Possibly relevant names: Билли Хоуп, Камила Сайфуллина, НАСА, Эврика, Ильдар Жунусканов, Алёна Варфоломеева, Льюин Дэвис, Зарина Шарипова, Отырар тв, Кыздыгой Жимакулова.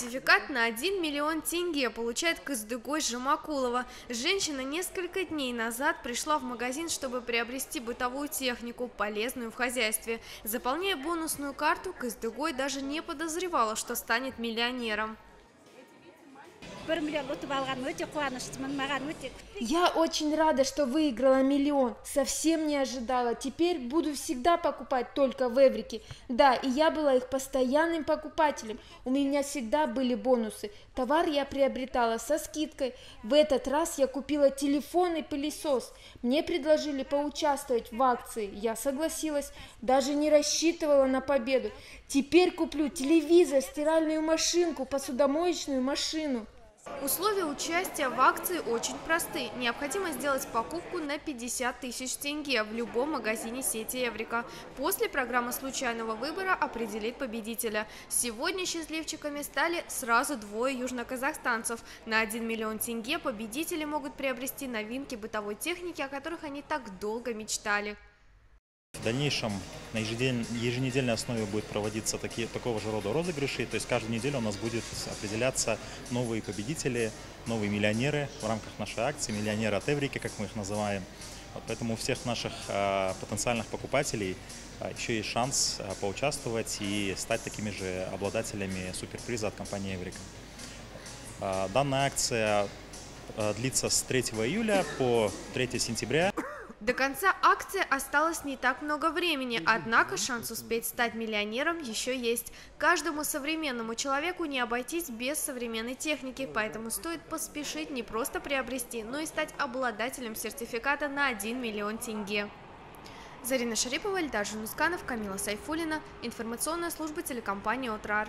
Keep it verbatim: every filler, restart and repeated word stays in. Сертификат на один миллион тенге получает Кыздыгой Жимакулова. Женщина несколько дней назад пришла в магазин, чтобы приобрести бытовую технику, полезную в хозяйстве. Заполняя бонусную карту, Кыздыгой даже не подозревала, что станет миллионером. Я очень рада, что выиграла миллион. Совсем не ожидала. Теперь буду всегда покупать только в Эврике. Да, и я была их постоянным покупателем. У меня всегда были бонусы. Товар я приобретала со скидкой. В этот раз я купила телефон и пылесос. Мне предложили поучаствовать в акции. Я согласилась. Даже не рассчитывала на победу. Теперь куплю телевизор, стиральную машинку, посудомоечную машину. Условия участия в акции очень просты. Необходимо сделать покупку на пятьдесят тысяч тенге в любом магазине сети Эврика. После программа случайного выбора определит победителя. Сегодня счастливчиками стали сразу двое южноказахстанцев. На один миллион тенге победители могут приобрести новинки бытовой техники, о которых они так долго мечтали. В дальнейшем на еженедельной основе будет проводиться такие, такого же рода розыгрыши, то есть каждую неделю у нас будут определяться новые победители, новые миллионеры в рамках нашей акции, миллионеры от Эврики, как мы их называем. Вот поэтому у всех наших а, потенциальных покупателей а, еще есть шанс а, поучаствовать и стать такими же обладателями суперприза от компании Эврика. А, данная акция а, длится с третьего июля по третье сентября. До конца акции осталось не так много времени, однако шанс успеть стать миллионером еще есть. Каждому современному человеку не обойтись без современной техники, поэтому стоит поспешить не просто приобрести, но и стать обладателем сертификата на один миллион тенге. Зарина Шарипова, Ильдар Жунусканов, Камила Сайфуллина, информационная служба телекомпании «Отырар».